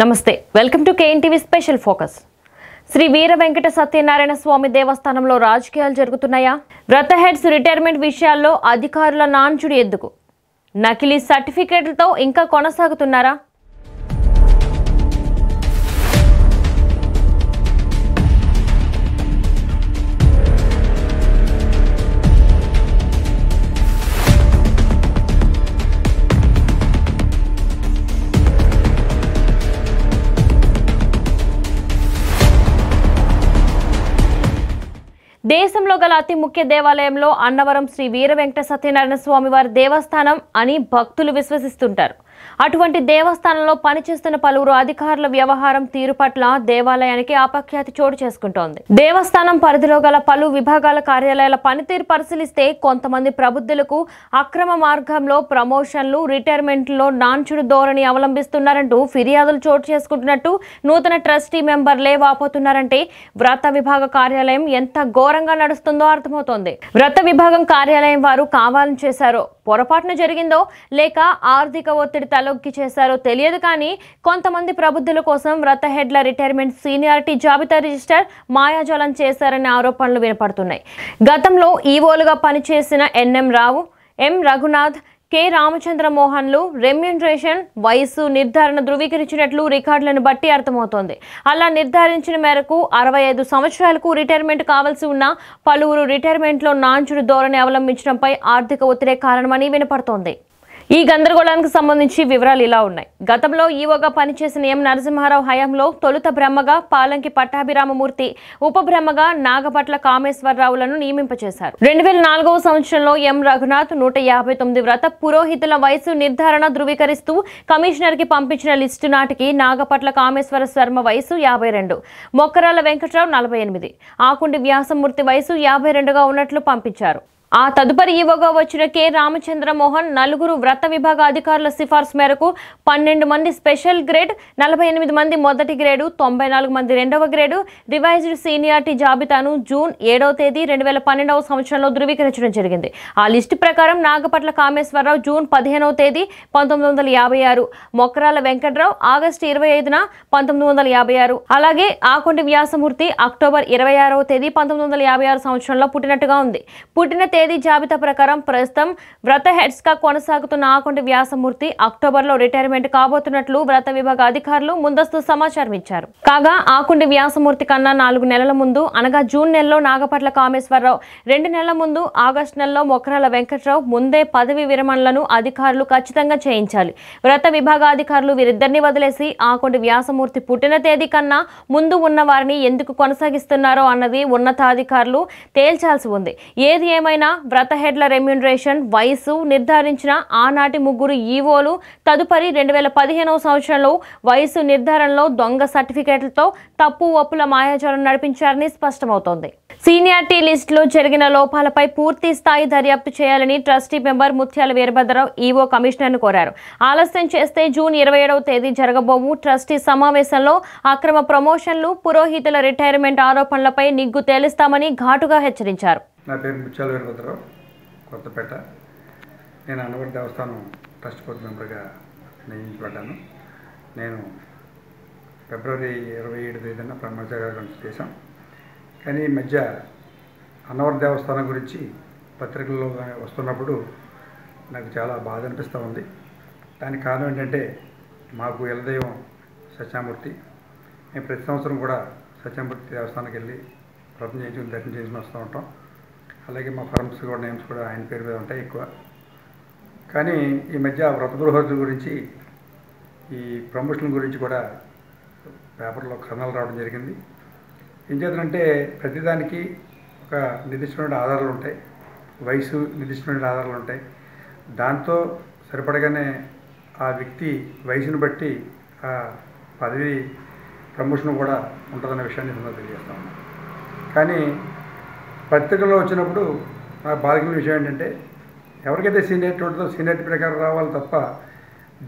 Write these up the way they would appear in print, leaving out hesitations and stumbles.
నమస్తే welcome to KNTV special focus Shri Veera Venkata Satyanarayana Swamy దేవస్థానంలో రాజకీయాలు జరుగుతున్నాయా వ్రత హెడ్స్ రిటైర్మెంట్ విషయాల్లో అధికారుల నాంచుడి ఎందుకు నకిలీ సర్టిఫికెట్లతో ఇంకా కొనసాగుతున్నారా దేశంలో గల అతి ముఖ్య దేవాలయంలో అన్నవరం శ్రీ వీర వెంకట సత్యనారాయణ స్వామి వారి దేవస్థానం అని భక్తులు విశ్వసిస్తుంటారు. అటువంటి దేవస్థానంలో పనిచేస్తున్న పలువురు అధికారుల వ్యవహారం తీరు పట్ల దేవాలయానికి అపఖ్యాతి చోటు చేసుకుంటోంది. దేవస్థానం పరిధిలో గల పలు విభాగాల కార్యాలయాల పనితీరు పరిశీలిస్తే కొంతమంది ప్రబుద్ధులకు అక్రమ మార్గంలో ప్రమోషన్లు, రిటైర్మెంట్లో నాంచుడు ధోరణి అవలంబిస్తున్నారంటూ ఫిర్యాదులు చోటు చేసుకుంటున్నట్టు నూతన ట్రస్టీ మెంబర్లే వాపోతున్నారంటే వ్రత విభాగ కార్యాలయం ఎంత ఘోరంగా నడుస్తుందో అర్థమవుతోంది. వ్రత విభాగం కార్యాలయం వారు కావాలని చేశారో, పొరపాటున జరిగిందో, లేక ఆర్థిక ఒత్తిడి తలొక్కి చేశారో తెలియదు. కానీ కొంతమంది ప్రబుద్ధుల కోసం వ్రత హెడ్ల రిటైర్మెంట్ సీనియారిటీ జాబితా రిజిస్టర్ మాయాజాలం చేశారనే ఆరోపణలు వినపడుతున్నాయి. గతంలో ఈవోలుగా పనిచేసిన NM Rao, M Raghunath, K Ramachandra మోహన్లు రెమ్యునరేషన్, వయసు నిర్ధారణ ధృవీకరించినట్లు రికార్డులను బట్టి అర్థమవుతోంది. అలా నిర్ధారించిన మేరకు 65 సంవత్సరాలకు రిటైర్మెంట్ కావాల్సి ఉన్న పలువురు రిటైర్మెంట్లో నాంచుడు ధోరణి అవలంబించడంపై ఆర్థిక ఒత్తిడే కారణమని వినపడుతోంది. ఈ గందరగోళానికి సంబంధించి వివరాలు ఇలా ఉన్నాయి. గతంలో ఈవోగా పనిచేసిన ఎం నరసింహారావు హయాంలో తొలుత బ్రహ్మగా పాలంకి పట్టాభిరామమూర్తి, ఉప బ్రహ్మగా నాగపట్ల కామేశ్వరరావులను నియమింపచేశారు. 2004వ సంవత్సరంలో ఎం రఘునాథ్ 159 వ్రత పురోహితుల వయసు నిర్ధారణ ధృవీకరిస్తూ కమిషనర్ కి పంపించిన లిస్టు నాటికి నాగపట్ల కామేశ్వర శర్మ వయసు 52, మొక్కరాల వెంకటరావు 48, ఆకుండి వ్యాసమూర్తి వయసు 52గా ఉన్నట్లు పంపించారు. ఆ తదుపరి ఈవోగా వచ్చిన కె రామచంద్ర మోహన్ నలుగురు వ్రత విభాగ అధికారుల సిఫార్సు మేరకు 12 మంది స్పెషల్ గ్రేడ్, 48 మంది మొదటి గ్రేడు, 94 మంది రెండవ గ్రేడు రివైజ్డ్ సీనియారిటీ జాబితాను జూన్ 7వ తేదీ 2012వ సంవత్సరంలో ధృవీకరించడం జరిగింది. ఆ లిస్టు ప్రకారం నాగపట్ల కామేశ్వరరావు జూన్ 15వ తేదీ 1956, మొకరాల వెంకటరావు ఆగస్టు 25న 1956, అలాగే ఆకుండి వ్యాసమూర్తి అక్టోబర్ 26వ తేదీ 1956 సంవత్సరంలో పుట్టినట్టుగా ఉంది. పుట్టిన తేదీ జాబితా ప్రకారం ప్రస్తుతం వ్రత హెడ్స్ గా కొనసాగుతున్న ఆకుండి వ్యాసమూర్తి అక్టోబర్లో రిటైర్మెంట్ కాబోతున్నట్లు వ్రత విభాగ అధికారులు ముందస్తు సమాచారం ఇచ్చారు. కాగా ఆకుండి వ్యాసమూర్తి కన్నా 4 నెలల ముందు అనగా జూన్ నెలలో నాగపట్ల కామేశ్వరరావు, 2 నెలల ముందు ఆగస్టు నెలలో మొకరాల వెంకటరావు ముందే పదవి విరమణలను అధికారులు ఖచ్చితంగా చేయించాలి. వ్రత విభాగ అధికారులు వీరిద్దరిని వదిలేసి ఆకుండి వ్యాసమూర్తి పుట్టిన తేదీ కన్నా ముందు ఉన్న వారిని ఎందుకు కొనసాగిస్తున్నారో అన్నది ఉన్నతాధికారులు తేల్చాల్సి ఉంది. ఏది ఏమైనా వ్రత హెడ్ల రెమ్యునరేషన్, వయసు నిర్ధారించిన ఆనాటి ముగ్గురు ఈవోలు తదుపరి 2015వ సంవత్సరంలో వయసు నిర్ధారణలో దొంగ సర్టిఫికేట్లతో తప్పు ఒప్పుల మాయాజాలం నడిపించారని స్పష్టమవుతోంది. సీనియారిటీ లిస్టులో జరిగిన లోపాలపై పూర్తి స్థాయి దర్యాప్తు చేయాలని ట్రస్టీ మెంబర్ ముత్యాల వీరభద్రరావు ఈవో కమిషనర్ను కోరారు. ఆలస్యం చేస్తే జూన్ 27వ తేదీ జరగబోవు ట్రస్టీ సమావేశంలో అక్రమ ప్రమోషన్లు, పురోహితుల రిటైర్మెంట్ ఆరోపణలపై నిగ్గు తేలిస్తామని ఘాటుగా హెచ్చరించారు. నా పేరు బుచ్చాల వెంకటరావు, కొత్తపేట. నేను అన్నవరం దేవస్థానం ట్రస్ట్ బోర్డు మెంబర్గా నియమించబడ్డాను. నేను ఫిబ్రవరి 27వ తేదీన ప్రమాణస్వీకారం చేశాం. కానీ ఈ మధ్య అన్నవరం దేవస్థానం గురించి పత్రికల్లో వస్తున్నప్పుడు నాకు చాలా బాధ అనిపిస్తూ ఉంది. దానికి కారణం ఏంటంటే మాకు ఇలదైవం సత్యమూర్తి. మేము ప్రతి సంవత్సరం కూడా సత్యమూర్తి దేవస్థానానికి వెళ్ళి ప్రపంచం చేయించుకుని దర్శనం చేసుకుని వస్తూ ఉంటాం. అలాగే మా ఫర్మ్స్ కూడా నేమ్స్ కూడా ఆయన పేరు మీద ఉంటాయి ఎక్కువ. కానీ ఈ మధ్య వ్రత పురోహితుల గురించి, ఈ ప్రమోషన్ గురించి కూడా పేపర్లో కథనాలు రావడం జరిగింది. ఏం చేద్దామంటే ప్రతిదానికి ఒక నిర్దిష్టమైన ఆధారాలు ఉంటాయి, వయసు నిర్దిష్టమైన ఆధారాలు ఉంటాయి. దాంతో సరిపడగానే ఆ వ్యక్తి వయసును బట్టి ఆ పదవి ప్రమోషన్ కూడా ఉంటుందన్న విషయాన్ని తెలియజేస్తాం. కానీ పత్రికల్లో వచ్చినప్పుడు నాకు బాధగిన విషయం ఏంటంటే ఎవరికైతే సీనియర్ ఉంటుందో సీనియర్ ప్రకారం రావాలి తప్ప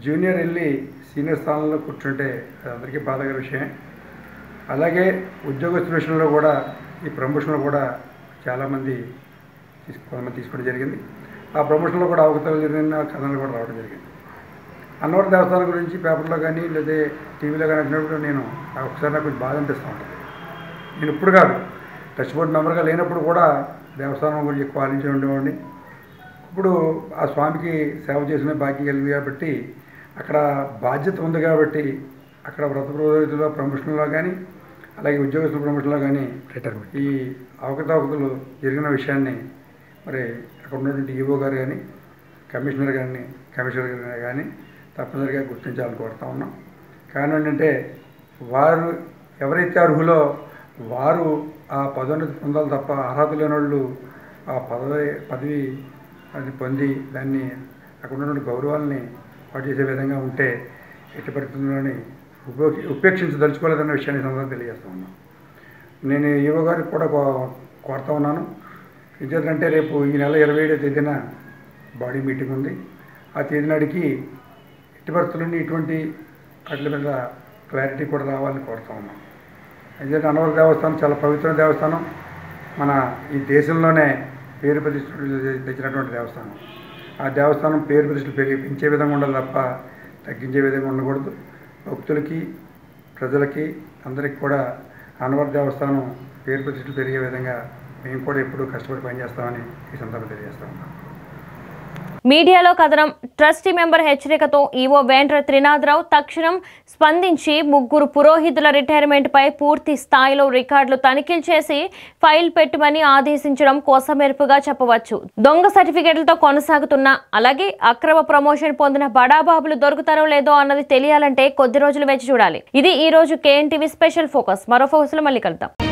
జూనియర్ వెళ్ళి సీనియర్ స్థానంలో కూర్చుంటే అది అందరికీ బాధగల విషయం. అలాగే ఉద్యోగస్తుల విషయంలో కూడా ఈ ప్రమోషన్లో కూడా చాలామంది కొంతమంది తీసుకోవడం జరిగింది. ఆ ప్రమోషన్లో కూడా అవకతవకలు జరిగిన కథనాలు కూడా రావడం జరిగింది. అన్నవరం దేవస్థానం గురించి పేపర్లో కానీ లేదా టీవీలో కానీ అడిగినప్పుడు నేను ఒకసారి నాకు కొంచెం బాధ అనిపిస్తూ ఉంటుంది. నేను ఇప్పుడు కాదు, టచ్ బోర్డు మెంబర్గా లేనప్పుడు కూడా దేవస్థానం గురించి ఎక్కువ ఆలోచించి ఉండేవాడిని. ఇప్పుడు ఆ స్వామికి సేవ చేసిన బాకీ కలిగింది కాబట్టి, అక్కడ బాధ్యత ఉంది కాబట్టి, అక్కడ వ్రత పురోహితుల ప్రమోషన్లో కానీ అలాగే ఉద్యోగస్తుల ప్రమోషన్లో కానీ రిటైర్మెంట్ ఈ అవకతవకతలు జరిగిన విషయాన్ని మరి అక్కడ ఉన్నటువంటి ఈవో గారు కానీ కమిషనర్ గారిని కమిషనర్ గారు కానీ తప్పనిసరిగా గుర్తించాలని కోరుతా ఉన్నాం. కారణం ఏంటంటే వారు ఎవరైతే అర్హులో వారు ఆ పదోన్నతి పొందాలి తప్ప అర్హత లేని వాళ్ళు ఆ పదవి అది పొంది దాన్ని అక్కడ ఉన్నటువంటి గౌరవాల్ని పాటు చేసే విధంగా ఉంటే ఎట్టి పరిస్థితుల్లోని ఉపేక్షించదలుచుకోలేదన్న విషయాన్ని సందర్భంగా తెలియజేస్తూ ఉన్నాను. నేను ఈవో గారికి కూడా కోరుతా ఉన్నాను. ఎందుకంటే రేపు ఈ నెల 27వ తేదీన బాడీ మీటింగ్ ఉంది. ఆ తేదీ నాటికి ఎట్టి పరిస్థితుల్లోని ఇటువంటి వాటి మీద క్లారిటీ కూడా రావాలని కోరుతా ఉన్నాం. ఎందుకంటే అన్నవరం దేవస్థానం చాలా పవిత్రమైన దేవస్థానం, మన ఈ దేశంలోనే పేరు ప్రతిష్టలు తెచ్చినటువంటి దేవస్థానం. ఆ దేవస్థానం పేరు ప్రతిష్టలు పెంచే విధంగా ఉండాలి తప్ప తగ్గించే విధంగా ఉండకూడదు. భక్తులకి ప్రజలకి అందరికీ కూడా అన్నవరం దేవస్థానం పేరు ప్రతిష్టలు పెరిగే విధంగా మేము కూడా ఎప్పుడూ కష్టపడి పనిచేస్తామని ఈ సందర్భంగా తెలియజేస్తా ఉన్నాం. మీడియాలో కథనం. ట్రస్టీ మెంబర్ హెచ్చరికతో ఈవో వేండ్ర త్రినాథరావు తక్షణం స్పందించి ముగ్గురు పురోహితుల రిటైర్మెంట్పై పూర్తి స్థాయిలో రికార్డులు తనిఖీలు చేసి ఫైల్ పెట్టమని ఆదేశించడం కోసమెరుపుగా చెప్పవచ్చు. దొంగ సర్టిఫికెట్లతో కొనసాగుతున్న అలాగే అక్రమ ప్రమోషన్ పొందిన బడాబాబులు దొరుకుతారో లేదో అన్నది తెలియాలంటే కొద్ది రోజులు వేచి చూడాలి. ఇది ఈ రోజు KNTV స్పెషల్ ఫోకస్. మరో ఫోకస్లో మళ్ళీ కలుద్దాం.